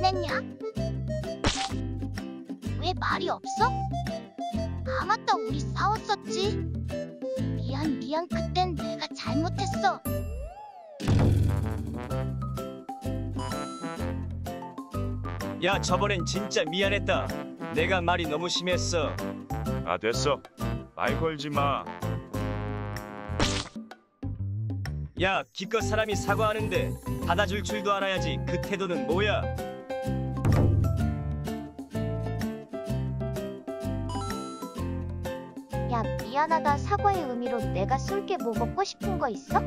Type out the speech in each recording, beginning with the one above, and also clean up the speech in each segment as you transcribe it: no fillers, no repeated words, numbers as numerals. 지냈냐? 왜 말이 없어? 아 맞다, 우리 싸웠었지. 미안, 그땐 내가 잘못했어. 야, 저번엔 진짜 미안했다. 내가 말이 너무 심했어. 아, 됐어. 말 걸지 마. 야, 기껏 사람이 사과하는데 받아줄 줄도 알아야지. 그 태도는 뭐야? 야, 미안하다. 사과의 의미로 내가 쏠게. 뭐 먹고 싶은 거 있어?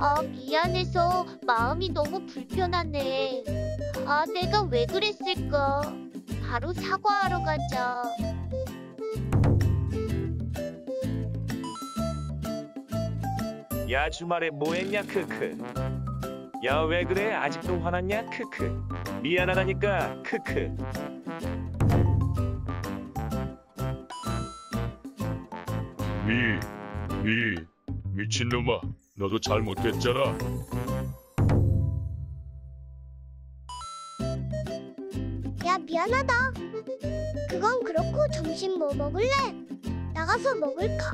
아, 미안해서 마음이 너무 불편하네. 아, 내가 왜 그랬을까? 바로 사과하러 가자. 야, 주말에 뭐 했냐, 크크. 야, 왜 그래? 아직도 화났냐, 크크. 미안하다니까, 크크. 미친놈아. 너도 잘못했잖아. 야, 미안하다. 그건 그렇고 점심 뭐 먹을래? 나가서 먹을까?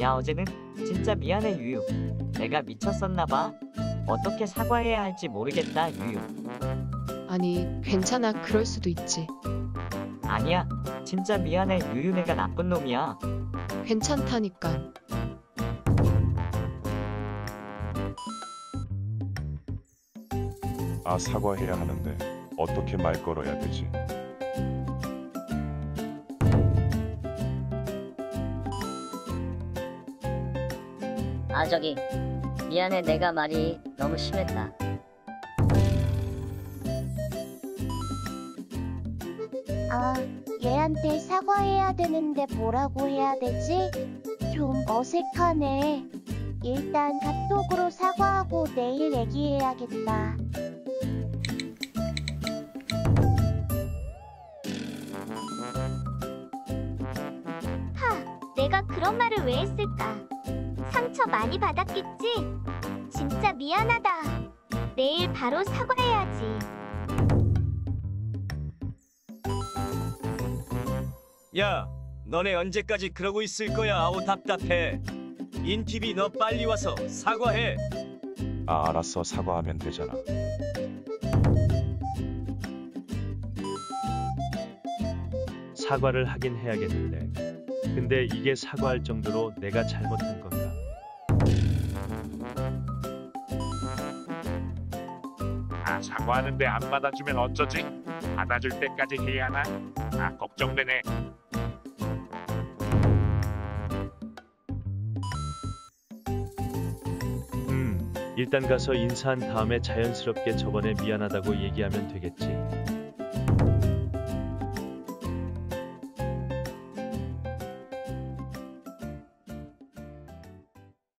야, 어제는 진짜 미안해, 유유. 내가 미쳤었나봐. 어떻게 사과해야 할지 모르겠다, 유유. 아니, 괜찮아. 그럴 수도 있지. 아니야, 진짜 미안해. 유유네가 나쁜 놈이야. 괜찮다니까. 아, 사과해야 하는데 어떻게 말 걸어야 되지? 아, 저기 미안해. 내가 말이 너무 심했다. 아, 얘한테 사과해야 되는데 뭐라고 해야 되지? 좀 어색하네. 일단 카톡으로 사과하고 내일 얘기해야겠다. 하, 내가 그런 말을 왜 했을까? 상처 많이 받았겠지? 진짜 미안하다. 내일 바로 사과해야지. 야, 너네 언제까지 그러고 있을 거야? 아우, 답답해. 인티비, 너 빨리 와서 사과해. 아, 알았어. 사과하면 되잖아. 사과를 하긴 해야겠는데. 근데 이게 사과할 정도로 내가 잘못한 건가? 아, 사과하는데 안 받아주면 어쩌지? 받아줄 때까지 해야 하나? 아, 걱정되네. 일단 가서 인사한 다음에 자연스럽게 저번에 미안하다고 얘기하면 되겠지.